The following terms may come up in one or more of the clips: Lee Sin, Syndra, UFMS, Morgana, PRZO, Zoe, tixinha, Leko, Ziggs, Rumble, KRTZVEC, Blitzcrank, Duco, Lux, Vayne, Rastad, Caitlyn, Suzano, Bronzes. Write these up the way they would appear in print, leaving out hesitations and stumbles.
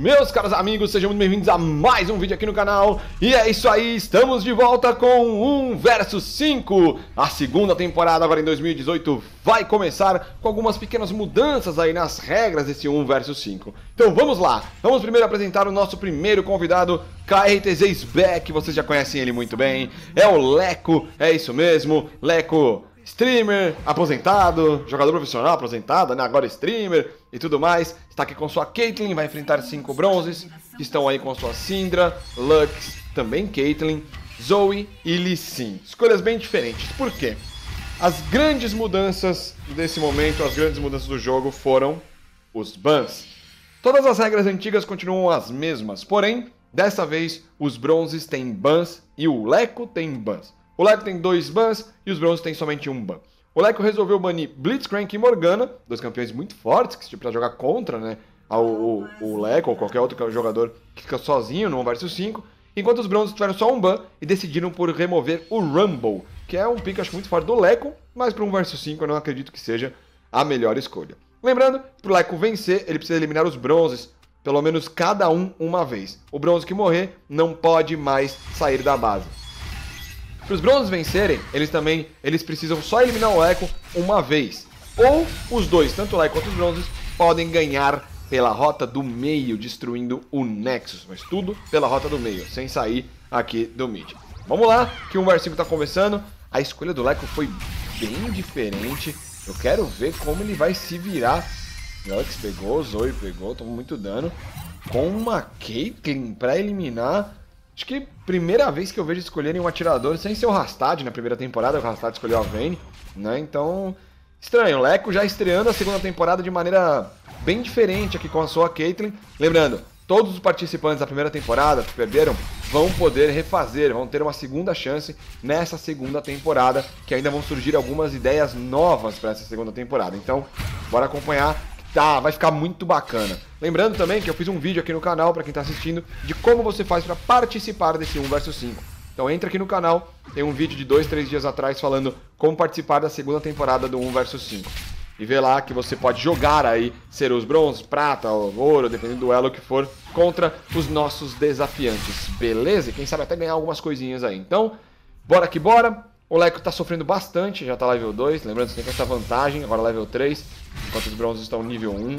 Meus caros amigos, sejam muito bem-vindos a mais um vídeo aqui no canal. E é isso aí, estamos de volta com 1 vs 5. A segunda temporada agora em 2018 vai começar com algumas pequenas mudanças aí nas regras desse 1 vs 5. Então vamos lá, vamos primeiro apresentar o nosso primeiro convidado, KRTZVEC, vocês já conhecem ele muito bem. É o Leko, é isso mesmo, Leko, streamer, aposentado, jogador profissional aposentado, né? Agora streamer e tudo mais. Está aqui com sua Caitlyn, vai enfrentar 5 bronzes. Estão aí com sua Syndra, Lux, também Caitlyn, Zoe e Lee Sin. Escolhas bem diferentes. Por quê? As grandes mudanças desse momento, as grandes mudanças do jogo foram os bans. Todas as regras antigas continuam as mesmas, porém, dessa vez os bronzes têm bans e o Leko tem bans. O Leko tem 2 bans e os bronzes têm somente 1 ban. O Leko resolveu banir Blitzcrank e Morgana, 2 campeões muito fortes que para jogar contra, né, o Leko ou qualquer outro jogador que fica sozinho no 1 vs 5, enquanto os bronzes tiveram só 1 ban e decidiram por remover o Rumble, que é um pick, acho, muito forte do Leko, mas para 1 vs 5 eu não acredito que seja a melhor escolha. Lembrando, para o Leko vencer, ele precisa eliminar os bronzes, pelo menos cada um uma vez. O bronze que morrer não pode mais sair da base. Para os bronzes vencerem, eles precisam só eliminar o Leko uma vez. Ou os dois, tanto o Leko quanto os bronzes, podem ganhar pela rota do meio, destruindo o Nexus. Mas tudo pela rota do meio, sem sair aqui do mid. Vamos lá, que o 1 vs 5 está começando. A escolha do Leko foi bem diferente. Eu quero ver como ele vai se virar. Lux pegou, Zoe pegou, tomou muito dano. Com uma Caitlyn para eliminar... Acho que primeira vez que eu vejo escolherem um atirador sem ser o Rastad. Na primeira temporada o Rastad escolheu a Vayne, né? Então, estranho, o Leko já estreando a segunda temporada de maneira bem diferente aqui com a sua Caitlyn. Lembrando, todos os participantes da primeira temporada que perderam vão poder refazer, vão ter uma segunda chance nessa segunda temporada, que ainda vão surgir algumas ideias novas para essa segunda temporada. Então, bora acompanhar. Tá, vai ficar muito bacana. Lembrando também que eu fiz um vídeo aqui no canal, pra quem tá assistindo, de como você faz pra participar desse 1 vs 5. Então entra aqui no canal, tem um vídeo de 2, 3 dias atrás falando como participar da segunda temporada do 1 vs 5. E vê lá que você pode jogar aí, ser os bronze, prata ou ouro, dependendo do duelo que for, contra os nossos desafiantes, beleza? E quem sabe até ganhar algumas coisinhas aí. Então, bora que bora! O Leko tá sofrendo bastante, já tá level 2, lembrando que você tem essa vantagem, agora level 3, enquanto os bronzes estão nível 1. O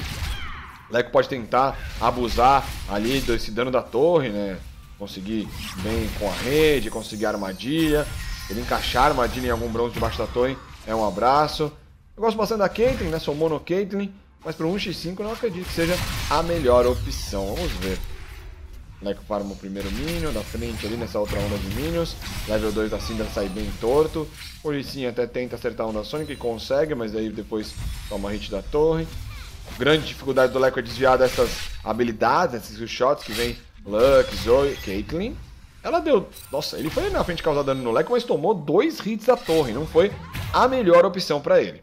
Leko pode tentar abusar ali desse dano da torre, né? Conseguir bem com a rede, conseguir a armadilha, ele encaixar a armadilha em algum bronze debaixo da torre, é um abraço. Eu gosto bastante da Caitlyn, né? Sou mono Caitlyn, mas para 1x5 eu não acredito que seja a melhor opção, vamos ver. Leko farma o primeiro Minion, da frente ali nessa outra onda de Minions. Level 2 da Syndra sai bem torto. O Lee Sin até tenta acertar a onda Sonic e consegue, mas aí depois toma hit da torre. Grande dificuldade do Leko é desviar dessas habilidades, desses shots que vem Lux, Zoe, Caitlyn. Ela deu... Nossa, ele foi na frente causar dano no Leko, mas tomou 2 hits da torre. Não foi a melhor opção pra ele.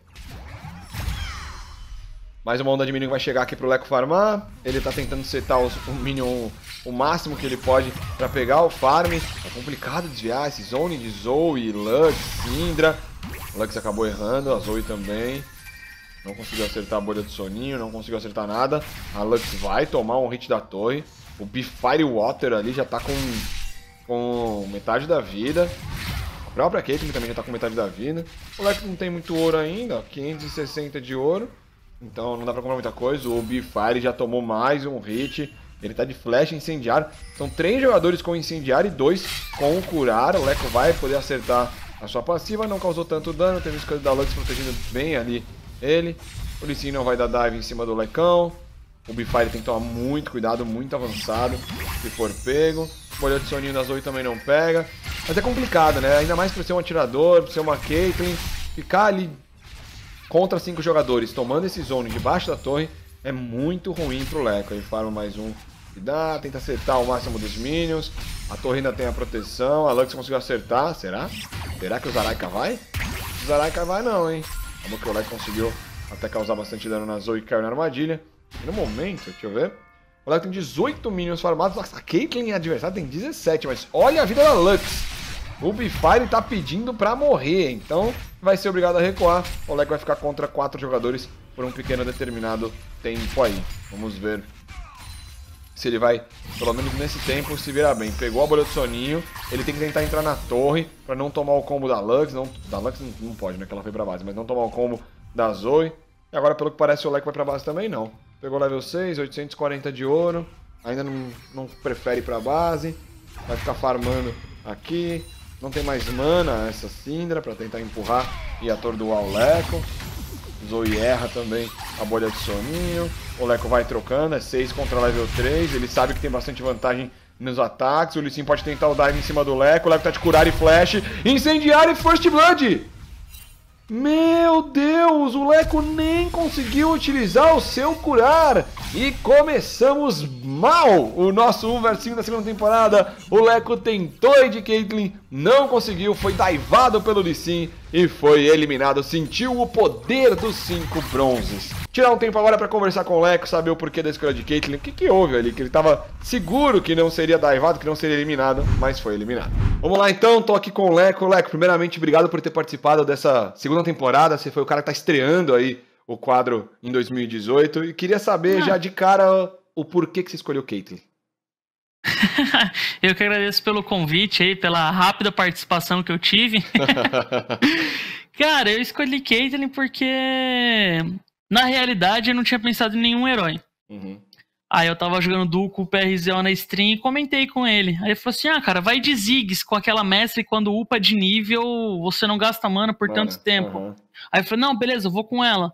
Mais uma onda de Minion vai chegar aqui pro Leko farmar. Ele tá tentando setar o Minion o máximo que ele pode pra pegar o farm. É complicado desviar esse zone de Zoe, Lux, Syndra. O Lux acabou errando, a Zoe também. Não conseguiu acertar a bolha do soninho, não conseguiu acertar nada. A Lux vai tomar um hit da torre. O Bifire Water ali já tá com metade da vida. A própria Caitlyn também já tá com metade da vida. O Leko não tem muito ouro ainda, 560 de ouro. Então não dá pra comprar muita coisa, o Bifire já tomou mais um hit, ele tá de flecha incendiar, são 3 jogadores com incendiar e 2 com curar, o Leko vai poder acertar a sua passiva, não causou tanto dano, teve o escudo da Lux protegendo bem ali ele, o Lee Sin não vai dar dive em cima do Lekão, o Bifire tem que tomar muito cuidado, muito avançado, se for pego, o olho de soninho da Zoe também não pega, mas é complicado, né, ainda mais por ser um atirador, por ser uma Caitlyn, ficar ali... Contra 5 jogadores, tomando esse zone debaixo da torre, é muito ruim pro Leko. Ele farma mais um que dá, tenta acertar o máximo dos minions. A torre ainda tem a proteção, a Lux conseguiu acertar, será? Será que o Zaraika vai? O Zaraika vai não, hein? Acabou que o Leko conseguiu até causar bastante dano na Zoe e caiu na armadilha. E no momento, deixa eu ver, o Leko tem 18 minions farmados, a Caitlyn adversária tem 17, mas olha a vida da Lux! O Bifire tá pedindo pra morrer, então vai ser obrigado a recuar. O Leko vai ficar contra 4 jogadores por um pequeno determinado tempo aí. Vamos ver se ele vai, pelo menos nesse tempo, se virar bem. Pegou a bolha do soninho, ele tem que tentar entrar na torre pra não tomar o combo da Lux. Da Lux não pode, né, que ela foi pra base, mas não tomar o combo da Zoe. E agora, pelo que parece, o Leko vai pra base também, não. Pegou level 6, 840 de ouro, ainda não prefere ir pra base, vai ficar farmando aqui. Não tem mais mana essa Syndra pra tentar empurrar e atordoar o Leko. Zoe erra também a bolha de soninho. O Leko vai trocando, é 6 contra level 3. Ele sabe que tem bastante vantagem nos ataques. O Lee Sin pode tentar o dive em cima do Leko. O Leko tá de curar e flash. Incendiar e First Blood! Meu Deus, o Leko nem conseguiu utilizar o seu curar. E começamos mal o nosso 1 vs 5 da segunda temporada. O Leko tentou ir de Caitlyn, não conseguiu, foi daivado pelo Lee Sin e foi eliminado. Sentiu o poder dos 5 bronzes. Tirar um tempo agora para conversar com o Leko, saber o porquê da escolha de Caitlyn. O que houve ali? Que ele estava seguro que não seria daivado, que não seria eliminado, mas foi eliminado. Vamos lá então, tô aqui com o Leko. Leko, primeiramente, obrigado por ter participado dessa segunda temporada. Você foi o cara que tá estreando aí o quadro em 2018. E queria saber já de cara o porquê que você escolheu Caitlyn. Eu que agradeço pelo convite aí, pela rápida participação que eu tive. Cara, eu escolhi Caitlyn porque na realidade eu não tinha pensado em nenhum herói. Aí eu tava jogando Duco, PRZO na stream e comentei com ele. Aí ele falou assim, ah cara, vai de Ziggs com aquela mestre quando upa de nível você não gasta mana por tanto tempo. Aí eu falei, não, beleza, eu vou com ela.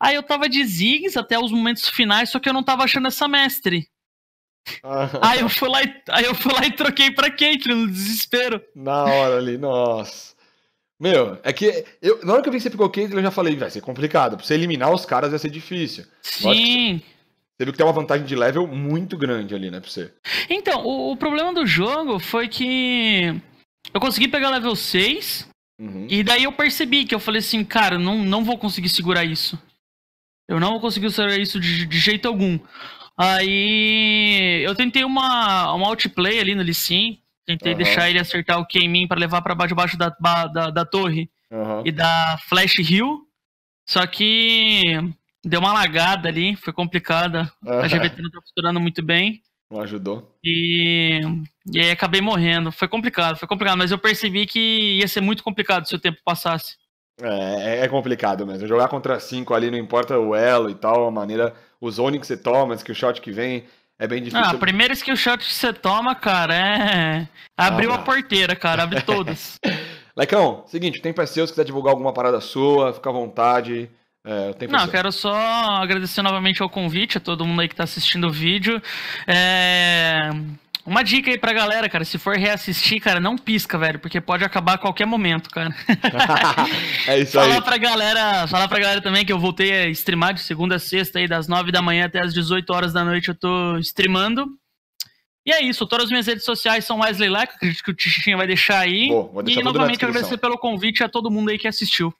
Aí eu tava de Ziggs até os momentos finais, só que eu não tava achando essa mestre. Aí eu fui lá e troquei pra Caitlyn no desespero. Na hora ali, nossa. Meu, é que eu, na hora que eu vi que você pegou Caitlyn, eu já falei, vai ser complicado. Pra você eliminar os caras vai ser difícil. Sim. Você viu que tem uma vantagem de level muito grande ali, né, pra você. Então, o problema do jogo foi que eu consegui pegar level 6. E daí eu percebi que eu falei assim, cara, não vou conseguir segurar isso. Eu não vou conseguir segurar isso de jeito algum. Aí eu tentei uma outplay ali no Lee Sin, tentei deixar ele acertar o Q em mim pra levar pra baixo da torre e da flash heal, só que deu uma lagada ali, foi complicada, a GBT não tá funcionando muito bem. Não ajudou. E aí acabei morrendo, foi complicado, mas eu percebi que ia ser muito complicado se o tempo passasse. É complicado mesmo, jogar contra 5 ali, não importa o elo e tal, a maneira, o zone que você toma, o skill shot que vem, é bem difícil. Ah, o primeiro skill shot que você toma, cara, é... Abriu a porteira, cara, abre todas. Lekão, seguinte, o tempo é seu, se quiser divulgar alguma parada sua, fica à vontade, o tempo é seu. Não, quero só agradecer novamente ao convite, a todo mundo aí que tá assistindo o vídeo, Uma dica aí pra galera, cara, se for reassistir, cara, não pisca, velho, porque pode acabar a qualquer momento, cara. É isso aí. Falar pra galera também que eu voltei a streamar de segunda a sexta, aí, das 9 da manhã até as 18 horas da noite eu tô streamando. E é isso, todas as minhas redes sociais são Wesley Leko, acredito que o Tichinho vai deixar aí. Boa, vou deixar tudo na descrição. E novamente agradecer pelo convite a todo mundo aí que assistiu.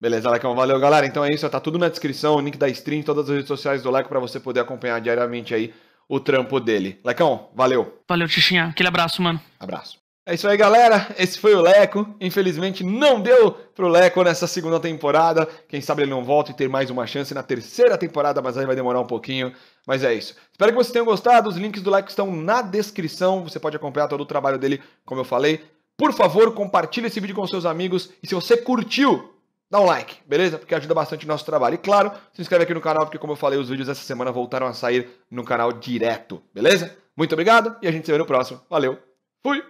Beleza, Lekão, valeu galera, então é isso, tá tudo na descrição, o link da stream, todas as redes sociais do Leko pra você poder acompanhar diariamente aí o trampo dele. Lekão, valeu. Valeu, Tichinha. Aquele abraço, mano. Abraço. É isso aí, galera. Esse foi o Leko. Infelizmente, não deu pro Leko nessa segunda temporada. Quem sabe ele não volta e ter mais uma chance na terceira temporada, mas aí vai demorar um pouquinho. Mas é isso. Espero que vocês tenham gostado. Os links do Leko estão na descrição. Você pode acompanhar todo o trabalho dele, como eu falei. Por favor, compartilhe esse vídeo com seus amigos. E se você curtiu, dá um like, beleza? Porque ajuda bastante o nosso trabalho. E claro, se inscreve aqui no canal, porque como eu falei, os vídeos essa semana voltaram a sair no canal direto, beleza? Muito obrigado e a gente se vê no próximo. Valeu, fui!